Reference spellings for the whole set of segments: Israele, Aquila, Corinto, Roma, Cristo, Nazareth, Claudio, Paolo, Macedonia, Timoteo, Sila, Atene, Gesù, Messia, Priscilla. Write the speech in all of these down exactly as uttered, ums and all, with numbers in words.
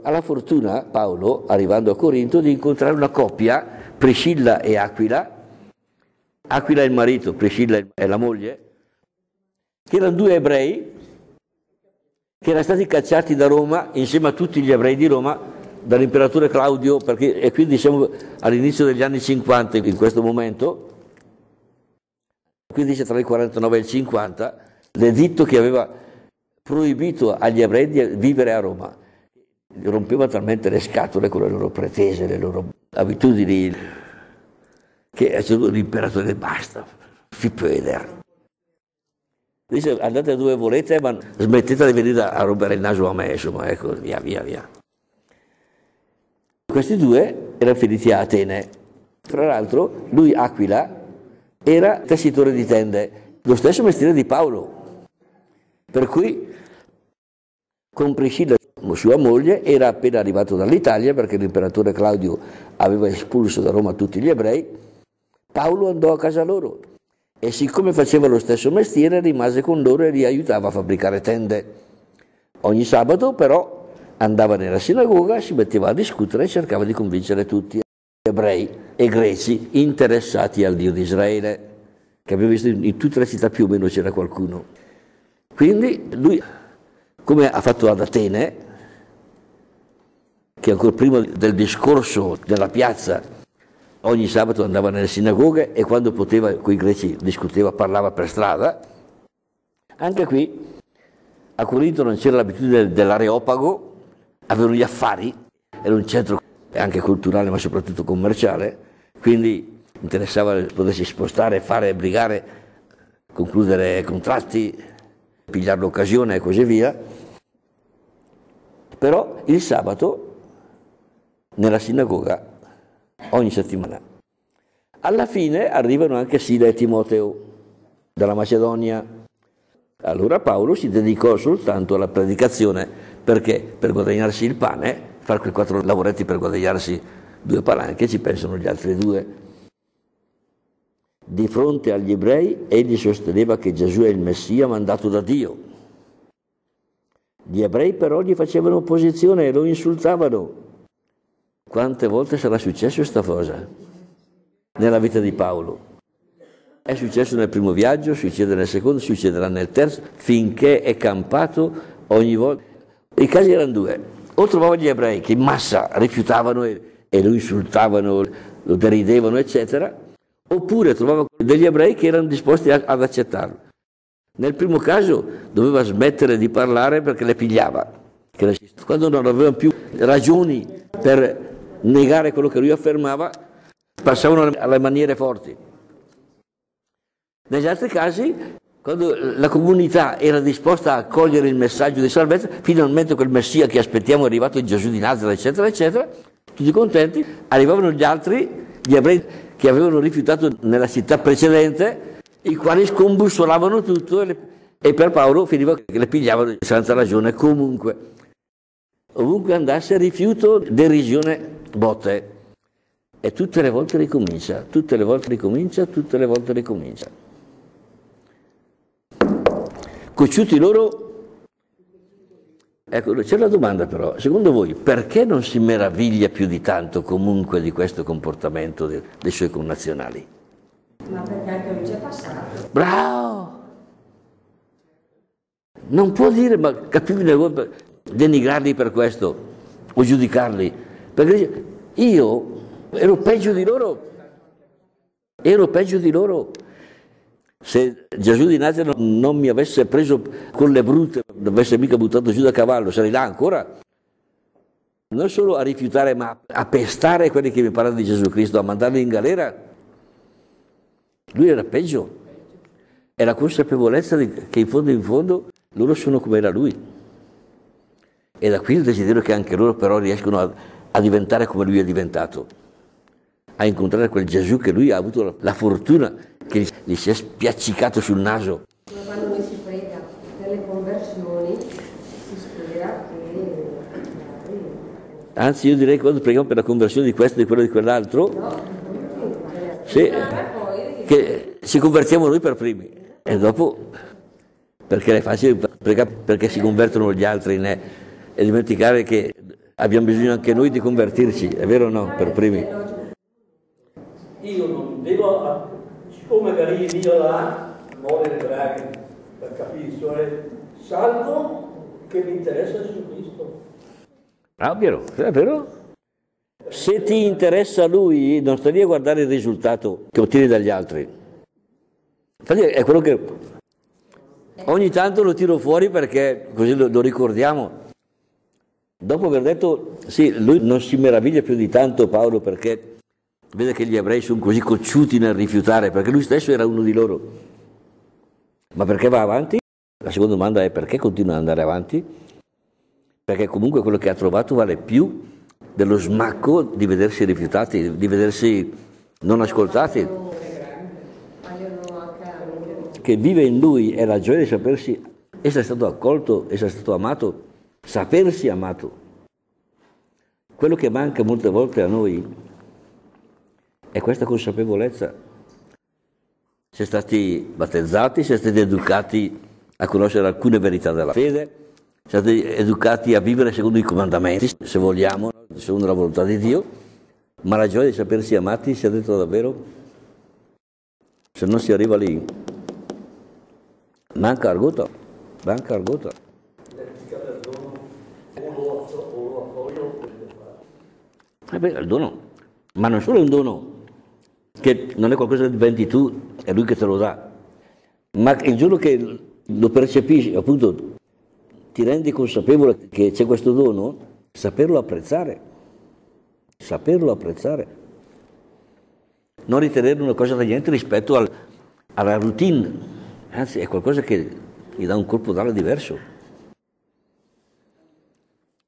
Ha la fortuna Paolo, arrivando a Corinto, di incontrare una coppia, Priscilla e Aquila. Aquila è il marito, Priscilla è la moglie, che erano due ebrei che erano stati cacciati da Roma insieme a tutti gli ebrei di Roma dall'imperatore Claudio, perché, e quindi siamo all'inizio degli anni cinquanta in questo momento, quindi c'è tra il quarantanove e il cinquanta l'editto che aveva proibito agli ebrei di vivere a Roma. Rompeva talmente le scatole con le loro pretese, le loro abitudini, che a un certo punto l'imperatore basta, si può vedere. Dice: andate dove volete, ma smettete di venire a rompere il naso a me, insomma, ecco, via, via, via. Questi due erano finiti a Atene. Tra l'altro, lui, Aquila, era tessitore di tende, lo stesso mestiere di Paolo. Per cui, con Priscilla, sua moglie, era appena arrivato dall'Italia perché l'imperatore Claudio aveva espulso da Roma tutti gli ebrei. Paolo andò a casa loro e, siccome faceva lo stesso mestiere, rimase con loro e li aiutava a fabbricare tende. Ogni sabato però andava nella sinagoga, si metteva a discutere e cercava di convincere tutti, ebrei e greci, interessati al Dio di Israele, che abbiamo visto in tutte le città più o meno c'era qualcuno. Quindi lui, come ha fatto ad Atene, che ancora prima del discorso della piazza ogni sabato andava nelle sinagoghe e quando poteva con i greci discuteva, parlava per strada, anche qui a Corinto non c'era l'abitudine dell'areopago, avevano gli affari, era un centro anche culturale ma soprattutto commerciale, quindi interessava potersi spostare, fare, brigare, concludere contratti, pigliare l'occasione e così via. Però il sabato nella sinagoga ogni settimana. Alla fine arrivano anche Sila e Timoteo dalla Macedonia. Allora Paolo si dedicò soltanto alla predicazione, perché per guadagnarsi il pane, fare quei quattro lavoretti per guadagnarsi due palanche, ci pensano gli altri due. Di fronte agli ebrei egli sosteneva che Gesù è il Messia mandato da Dio. Gli ebrei però gli facevano opposizione e lo insultavano. Quante volte sarà successo questa cosa nella vita di Paolo? È successo nel primo viaggio, succede nel secondo, succederà nel terzo, finché è campato ogni volta. I casi erano due: o trovava gli ebrei che in massa rifiutavano e, e lo insultavano, lo deridevano, eccetera, oppure trovava degli ebrei che erano disposti a, ad accettarlo. Nel primo caso doveva smettere di parlare perché le pigliava, quando non avevano più ragioni per negare quello che lui affermava, passavano alle maniere forti. Negli altri casi, quando la comunità era disposta a cogliere il messaggio di salvezza, finalmente quel Messia che aspettiamo è arrivato, in Gesù di Nazareth, eccetera, eccetera, tutti contenti, arrivavano gli altri, gli ebrei che avevano rifiutato nella città precedente, i quali scombussolavano tutto e, le, e per Paolo finiva che le pigliavano di santa ragione comunque. Ovunque andasse, rifiuto, derisione, botte. E tutte le volte ricomincia, tutte le volte ricomincia, tutte le volte ricomincia. Cocciuti loro, ecco, c'è una domanda però, secondo voi perché non si meraviglia più di tanto comunque di questo comportamento dei, dei suoi connazionali? Ma perché anche lui ci è passato. Bravo! Non può dire, ma capire voi... Per... denigrarli per questo o giudicarli, perché io ero peggio di loro ero peggio di loro se Gesù di Nazareth non mi avesse preso con le brutte, non avesse mica buttato giù da cavallo, sarei là ancora, non solo a rifiutare ma a pestare quelli che mi parlano di Gesù Cristo, a mandarli in galera. Lui era peggio, è la consapevolezza che in fondo in fondo loro sono come era lui. E da qui il desiderio che anche loro però riescono a, a diventare come lui è diventato, a incontrare quel Gesù che lui ha avuto la, la fortuna che gli, gli si è spiaccicato sul naso. Ma quando lui si prega delle conversioni si spera che... Anzi, io direi che quando preghiamo per la conversione di questo, di quello, di quell'altro, no, se, che ci convertiamo noi per primi e dopo, perché è facile pregare perché si convertono gli altri in... e dimenticare che abbiamo bisogno anche noi di convertirci, è vero o no? Per primi. Io non devo, siccome magari io là, non le draghe, per capire, salvo che mi interessa Gesù Cristo. Ah, vero, è vero? Se ti interessa Lui, non stai lì a guardare il risultato che ottieni dagli altri. Infatti è quello che ogni tanto lo tiro fuori perché così lo, lo ricordiamo. Dopo aver detto, sì, lui non si meraviglia più di tanto Paolo perché vede che gli ebrei sono così cocciuti nel rifiutare, perché lui stesso era uno di loro. Ma perché va avanti? La seconda domanda è perché continua ad andare avanti? Perché comunque quello che ha trovato vale più dello smacco di vedersi rifiutati, di vedersi non ascoltati. Che vive in lui è la gioia di sapersi essere stato accolto, essere stato amato, sapersi amato. Quello che manca molte volte a noi è questa consapevolezza. Si è stati battezzati, si è stati educati a conoscere alcune verità della fede, siamo stati educati a vivere secondo i comandamenti, se vogliamo, secondo la volontà di Dio, ma la gioia di sapersi amati si è detta davvero, se non si arriva lì, manca argota, manca argota. Eh beh, è il dono, ma non solo è un dono, che non è qualcosa che diventi tu, è Lui che te lo dà, ma il giorno che lo percepisci, appunto, ti rendi consapevole che c'è questo dono, saperlo apprezzare, saperlo apprezzare, non ritenerlo una cosa da niente rispetto al, alla routine, anzi è qualcosa che gli dà un colpo d'ala diverso.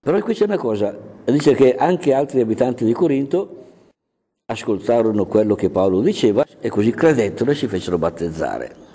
Però qui c'è una cosa, dice che anche altri abitanti di Corinto ascoltarono quello che Paolo diceva e così credettolo e si fecero battezzare.